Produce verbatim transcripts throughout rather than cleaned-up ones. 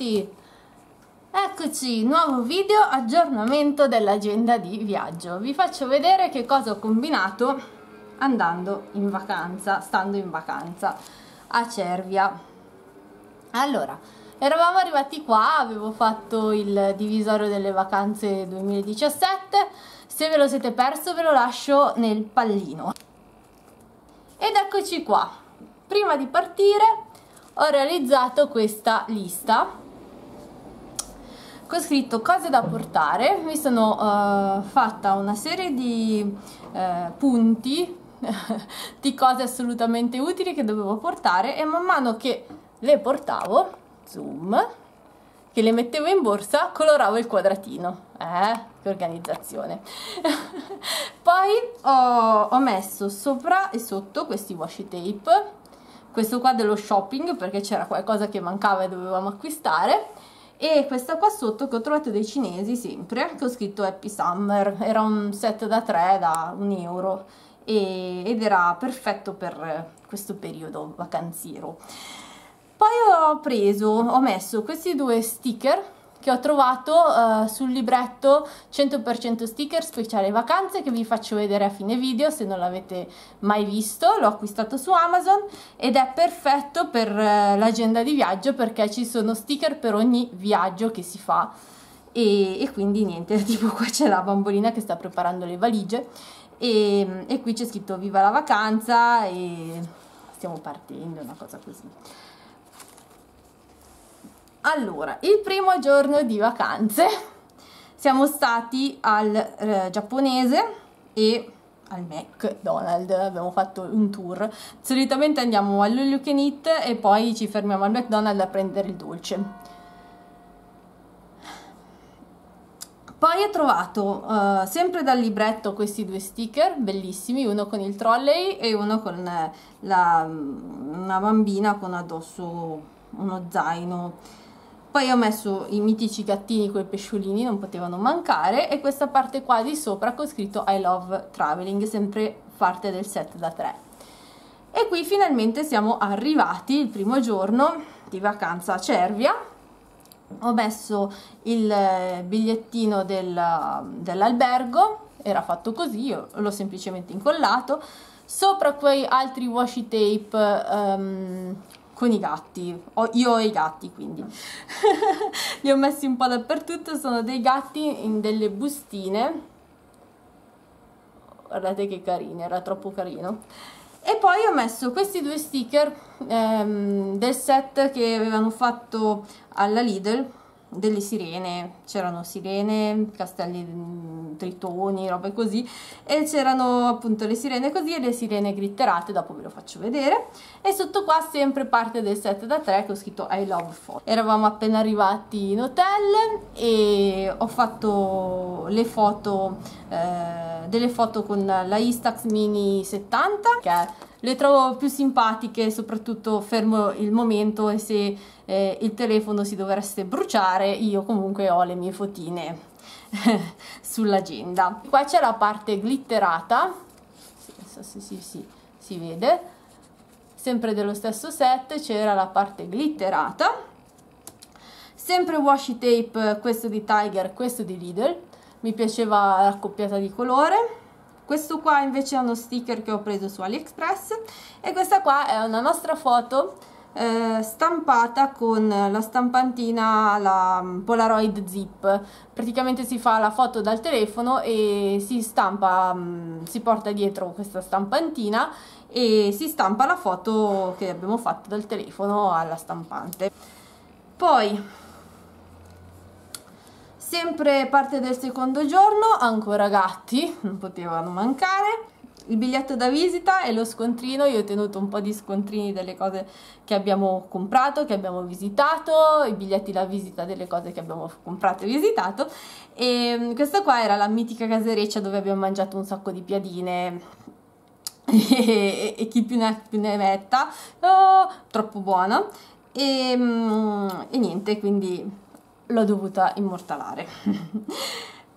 tutti! Eccoci, nuovo video, aggiornamento dell'agenda di viaggio. Vi faccio vedere che cosa ho combinato andando in vacanza, stando in vacanza a Cervia. Allora, eravamo arrivati qua, avevo fatto il divisorio delle vacanze duemiladiciassette, se ve lo siete perso ve lo lascio nel pallino. Ed eccoci qua. Prima di partire ho realizzato questa lista con scritto cose da portare. Mi sono uh, fatta una serie di uh, punti di cose assolutamente utili che dovevo portare, e man mano che le portavo, zoom, che le mettevo in borsa, coloravo il quadratino. Eh, che organizzazione! Poi ho, ho messo sopra e sotto questi washi tape, questo qua dello shopping perché c'era qualcosa che mancava e dovevamo acquistare, e questa qua sotto che ho trovato dei cinesi sempre, che ho scritto Happy Summer. Era un set da tre da un euro e, ed era perfetto per questo periodo vacanziero. Poi ho preso, ho messo questi due sticker che ho trovato uh, sul libretto cento per cento sticker speciale vacanze, che vi faccio vedere a fine video se non l'avete mai visto. L'ho acquistato su Amazon ed è perfetto per uh, l'agenda di viaggio, perché ci sono sticker per ogni viaggio che si fa, e, e quindi niente, tipo qua c'è la bambolina che sta preparando le valigie e, e qui c'è scritto viva la vacanza e stiamo partendo, una cosa così. Allora, il primo giorno di vacanze siamo stati al eh, giapponese e al McDonald's, abbiamo fatto un tour. Solitamente andiamo all'All You Can Eat e poi ci fermiamo al McDonald's a prendere il dolce. Poi ho trovato eh, sempre dal libretto questi due sticker bellissimi, uno con il trolley e uno con eh, la, una bambina con addosso uno zaino. Poi ho messo i mitici gattini con i pesciolini, non potevano mancare, e questa parte qua di sopra con scritto I love traveling, sempre parte del set da tre. E qui finalmente siamo arrivati, il primo giorno di vacanza a Cervia. Ho messo il bigliettino del, dell'albergo, era fatto così, io l'ho semplicemente incollato, sopra quei altri washi tape um, con i gatti. Io ho i gatti, quindi li ho messi un po' dappertutto, sono dei gatti in delle bustine, guardate che carino, era troppo carino. E poi ho messo questi due sticker ehm, del set che avevano fatto alla Lidl, delle sirene, c'erano sirene, castelli, tritoni, robe così, e c'erano appunto le sirene così e le sirene glitterate, dopo ve lo faccio vedere. E sotto qua sempre parte del set da tre che ho scritto I love photo. Eravamo appena arrivati in hotel e ho fatto le foto, eh, delle foto con la Instax Mini settanta, che le trovo più simpatiche, soprattutto fermo il momento, e se eh, il telefono si dovesse bruciare io comunque ho le mie fotine sull'agenda. Qua c'è la parte glitterata, sì, sì, sì, sì, si vede, sempre dello stesso set, c'era la parte glitterata, sempre washi tape, questo di Tiger, questo di Lidl, mi piaceva la coppiata di colore. Questo qua invece è uno sticker che ho preso su AliExpress, e questa qua è una nostra foto eh, stampata con la stampantina, la Polaroid Zip. Praticamente si fa la foto dal telefono e si stampa, si porta dietro questa stampantina e si stampa la foto che abbiamo fatto dal telefono alla stampante. Poi sempre parte del secondo giorno, ancora gatti, non potevano mancare, il biglietto da visita e lo scontrino. Io ho tenuto un po' di scontrini delle cose che abbiamo comprato, che abbiamo visitato, i biglietti da visita delle cose che abbiamo comprato e visitato, e questa qua era la mitica casereccia dove abbiamo mangiato un sacco di piadine e, e, e chi più ne, più ne metta, oh, troppo buona, e, e niente, quindi l'ho dovuta immortalare.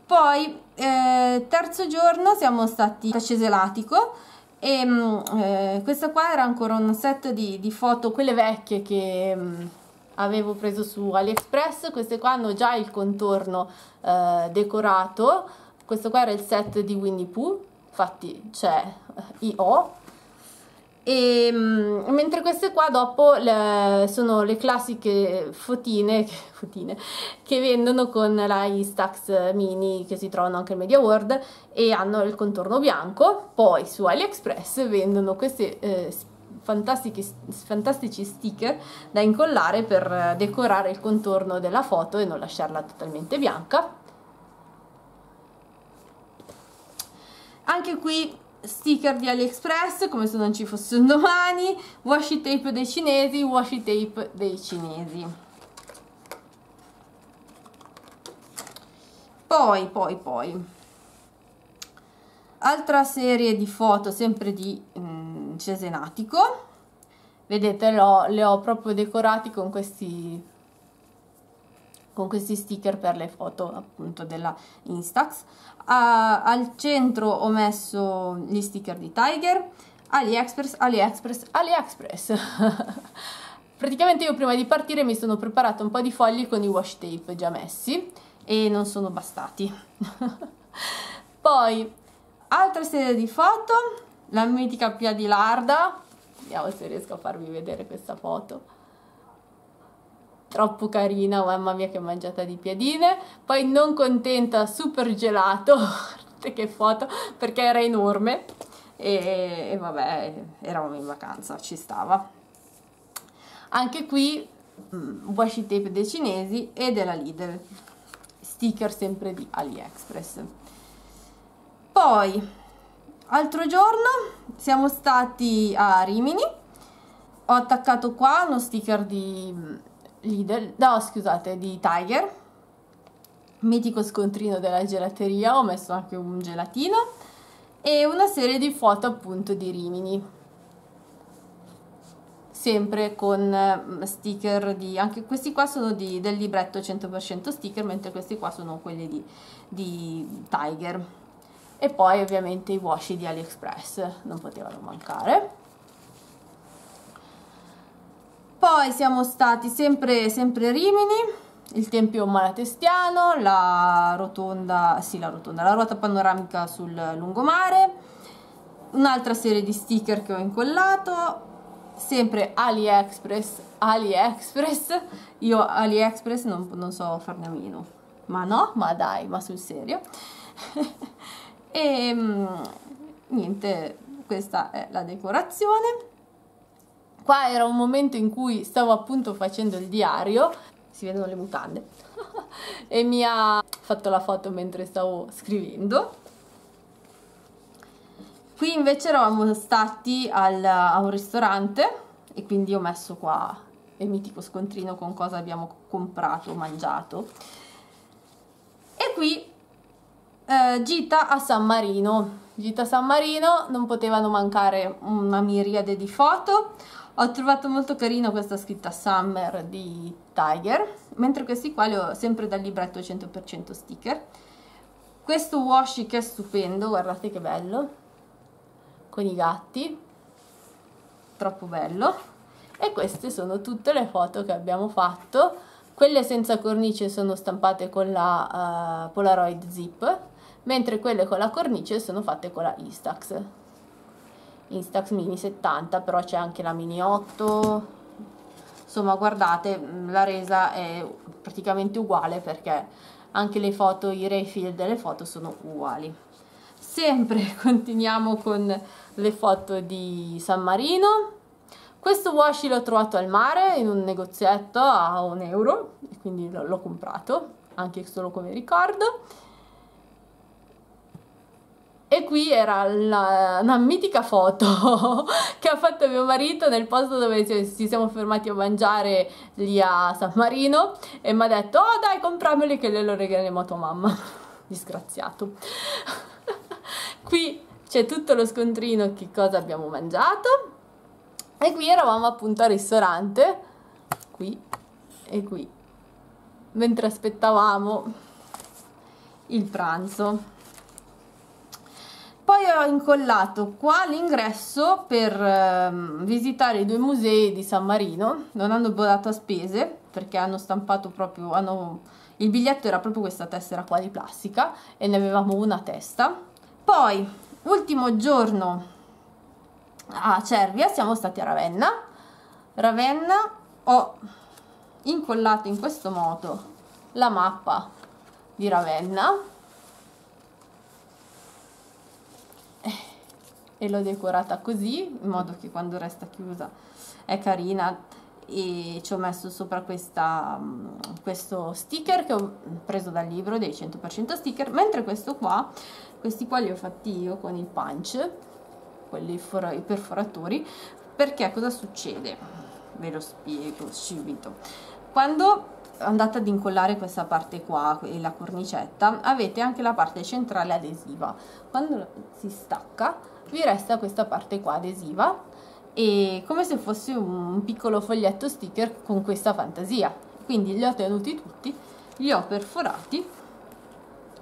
Poi eh, terzo giorno siamo stati a Ceselatico e eh, questa qua era ancora un set di, di foto, quelle vecchie che, avevo preso su AliExpress. Queste qua hanno già il contorno eh, decorato. Questo qua era il set di Winnie Pooh, infatti c'è I O. E mentre queste qua dopo le, sono le classiche fotine, fotine che vendono con la Instax Mini, che si trovano anche al Media World e hanno il contorno bianco. Poi su AliExpress vendono questi eh, fantastici, fantastici sticker da incollare per decorare il contorno della foto e non lasciarla totalmente bianca. Anche qui sticker di AliExpress, come se non ci fosse un domani. Washi tape dei cinesi, washi tape dei cinesi. Poi, poi, poi. Altra serie di foto, sempre di mm, Cesenatico. Vedete, le ho, le ho proprio decorati con questi, con questi sticker per le foto appunto della Instax. A, al centro ho messo gli sticker di Tiger, AliExpress, AliExpress, AliExpress. Praticamente io prima di partire mi sono preparata un po' di fogli con i washi tape già messi e non sono bastati. Poi altra serie di foto, la mitica Piadilarda. Vediamo se riesco a farvi vedere questa foto. Troppo carina, mamma mia che mangiata di piadine. Poi non contenta, super gelato, che foto, perché era enorme e, e vabbè, eravamo in vacanza, ci stava. Anche qui washi tape dei cinesi e della Lidl, sticker sempre di AliExpress. Poi altro giorno siamo stati a Rimini, ho attaccato qua uno sticker di Lidl, no scusate, di Tiger, mitico scontrino della gelateria, ho messo anche un gelatino e una serie di foto appunto di Rimini, sempre con sticker di, anche questi qua sono di, del libretto cento per cento sticker, mentre questi qua sono quelli di, di Tiger, e poi ovviamente i washi di AliExpress non potevano mancare. Poi siamo stati sempre, sempre a Rimini, il Tempio Malatestiano, la rotonda, sì la rotonda, la ruota panoramica sul lungomare, un'altra serie di sticker che ho incollato, sempre AliExpress, AliExpress, io AliExpress non, non so farne a meno, ma no, ma dai, ma sul serio. E niente, questa è la decorazione. Qua era un momento in cui stavo appunto facendo il diario, si vedono le mutande, e mi ha fatto la foto mentre stavo scrivendo. Qui invece eravamo stati al, a un ristorante e quindi ho messo qua il mitico scontrino con cosa abbiamo comprato, mangiato. E qui eh, gita a San Marino. Gita a San Marino, non potevano mancare una miriade di foto. Ho trovato molto carino questa scritta Summer di Tiger, mentre questi qua li ho sempre dal libretto cento per cento sticker. Questo washi che è stupendo, guardate che bello, con i gatti, troppo bello. E queste sono tutte le foto che abbiamo fatto. Quelle senza cornice sono stampate con la uh, Polaroid Zip, mentre quelle con la cornice sono fatte con la Instax. Instax Mini settanta, però c'è anche la Mini otto, insomma guardate, la resa è praticamente uguale perché anche le foto, i refill delle foto sono uguali. Sempre continuiamo con le foto di San Marino. Questo washi l'ho trovato al mare in un negozietto a un euro e quindi l'ho comprato anche solo come ricordo. E qui era la, una mitica foto che ha fatto mio marito nel posto dove ci, ci siamo fermati a mangiare lì a San Marino e mi ha detto oh dai comprameli che glielo regaliamo a tua mamma. Disgraziato. Qui c'è tutto lo scontrino che cosa abbiamo mangiato e qui eravamo appunto al ristorante, qui e qui, mentre aspettavamo il pranzo. Poi ho incollato qua l'ingresso per eh, visitare i due musei di San Marino, non hanno dato a spese, perché hanno stampato proprio, hanno, il biglietto era proprio questa tessera qua di plastica e ne avevamo una testa. Poi ultimo giorno a Cervia siamo stati a Ravenna. Ravenna ho incollato in questo modo la mappa di Ravenna e l'ho decorata così in modo che quando resta chiusa è carina, e ci ho messo sopra questa, questo sticker che ho preso dal libro dei cento per cento sticker, mentre questo qua, questi qua li ho fatti io con il punch, quelli i perforatori, perché cosa succede? Ve lo spiego subito. Quando andate ad incollare questa parte qua e la cornicetta, avete anche la parte centrale adesiva, quando si stacca vi resta questa parte qua adesiva, e come se fosse un piccolo foglietto sticker con questa fantasia. Quindi li ho tenuti tutti, li ho perforati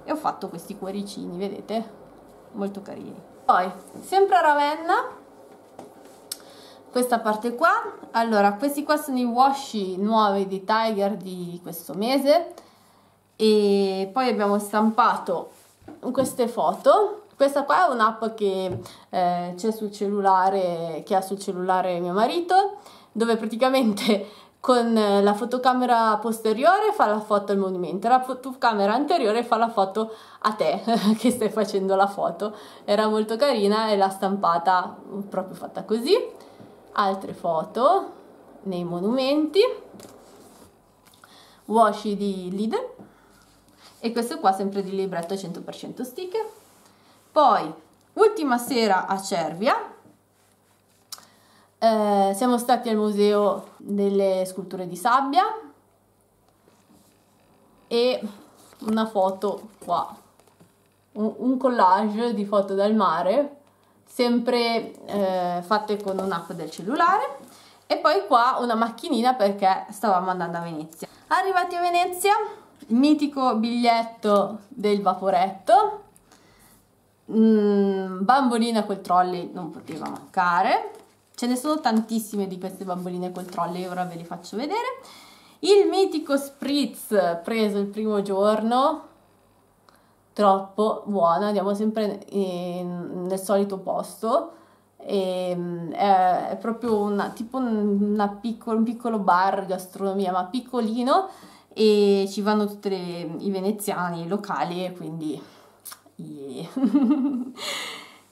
e ho fatto questi cuoricini, vedete? Molto carini. Poi sempre a Ravenna, questa parte qua, allora questi qua sono i washi nuovi di Tiger di questo mese, e poi abbiamo stampato queste foto. Questa qua è un'app che eh, c'è sul cellulare, che ha sul cellulare mio marito, dove praticamente con la fotocamera posteriore fa la foto al monumento, la fotocamera anteriore fa la foto a te che stai facendo la foto. Era molto carina e l'ha stampata proprio fatta così. Altre foto nei monumenti, washi di Lidl, e questo qua sempre di libretto cento per cento sticker. Poi, ultima sera a Cervia, eh, siamo stati al museo delle sculture di sabbia e una foto qua, un, un collage di foto dal mare, sempre eh, fatte con un'app del cellulare, e poi qua una macchinina perché stavamo andando a Venezia. Arrivati a Venezia, il mitico biglietto del vaporetto, Mm, bambolina col trolley non poteva mancare, ce ne sono tantissime di queste bamboline col trolley, ora ve li faccio vedere. Il mitico spritz preso il primo giorno, troppo buono, andiamo sempre in, nel solito posto, e, è, è proprio una, tipo una piccolo, un piccolo bar di gastronomia, ma piccolino, e ci vanno tutti i veneziani locali, e quindi yeah.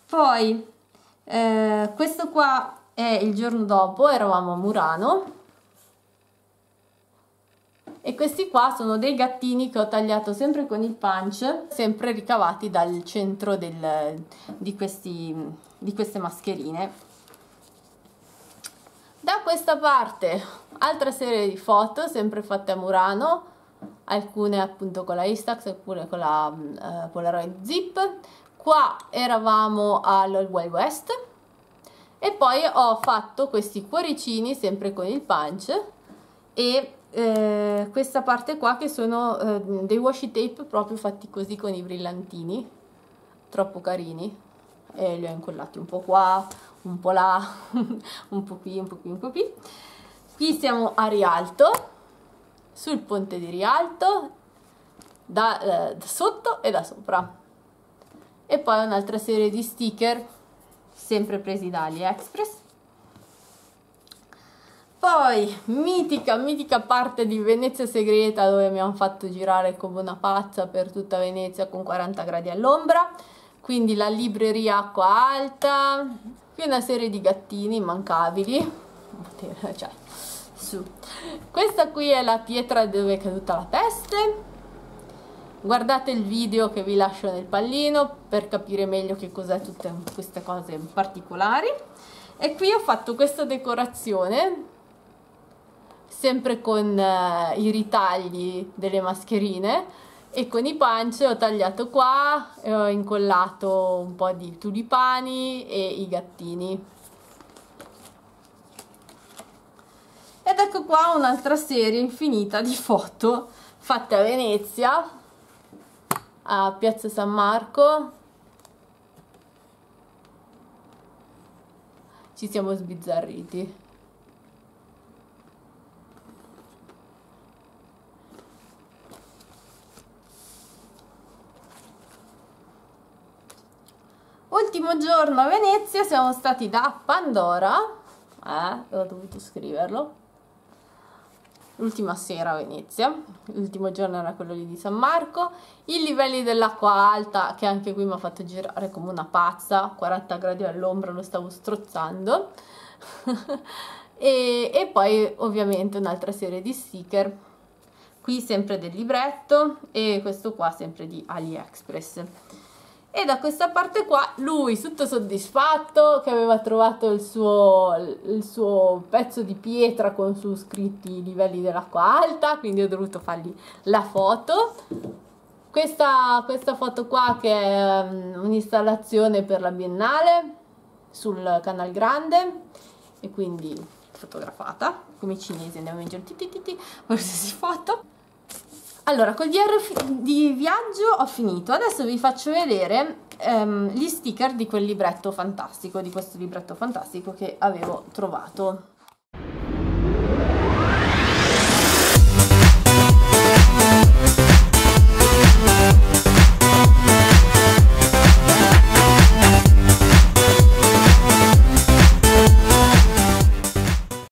Poi eh, questo qua è il giorno dopo, eravamo a Murano, e questi qua sono dei gattini che ho tagliato sempre con il punch, sempre ricavati dal centro del, di, questi, di queste mascherine. Da questa parte altra serie di foto sempre fatte a Murano, alcune appunto con la Instax, alcune con la eh, Polaroid Zip. Qua eravamo all'Old Wild West, e poi ho fatto questi cuoricini sempre con il punch, e eh, questa parte qua che sono eh, dei washi tape proprio fatti così con i brillantini, troppo carini, e li ho incollati un po' qua, un po' là, un po' qui, un po' qui, un po' qui. Qui siamo a Rialto, sul ponte di Rialto, da, eh, da sotto e da sopra, e poi un'altra serie di sticker sempre presi da AliExpress. Poi mitica mitica parte di Venezia segreta, dove mi hanno fatto girare come una pazza per tutta Venezia con quaranta gradi all'ombra, quindi la libreria acqua alta. Qui una serie di gattini immancabili, cioè su. Questa qui è la pietra dove è caduta la peste. Guardate il video che vi lascio nel pallino per capire meglio che cos'è tutte queste cose particolari. E qui ho fatto questa decorazione sempre con eh, i ritagli delle mascherine, e con i punch ho tagliato qua e ho incollato un po' di tulipani e i gattini. Ed ecco qua un'altra serie infinita di foto fatte a Venezia, a Piazza San Marco. Ci siamo sbizzarriti. ultimo giorno a Venezia siamo stati da Pandora, eh, ho dovuto scriverlo, l'ultima sera a Venezia, l'ultimo giorno era quello lì di San Marco. I livelli dell'acqua alta, che anche qui mi ha fatto girare come una pazza, quaranta gradi all'ombra, lo stavo strozzando. e, e poi ovviamente un'altra serie di sticker, qui sempre del libretto e questo qua sempre di AliExpress. E da questa parte qua lui tutto soddisfatto che aveva trovato il suo, il suo pezzo di pietra con su scritti i livelli dell'acqua alta, quindi ho dovuto fargli la foto. Questa, questa foto qua che è un'installazione per la Biennale sul Canal Grande e quindi fotografata, come i cinesi andiamo in giro ti ti ti ti, qualsiasi foto. Allora, col diario di viaggio ho finito, adesso vi faccio vedere ehm, gli sticker di quel libretto fantastico, di questo libretto fantastico che avevo trovato.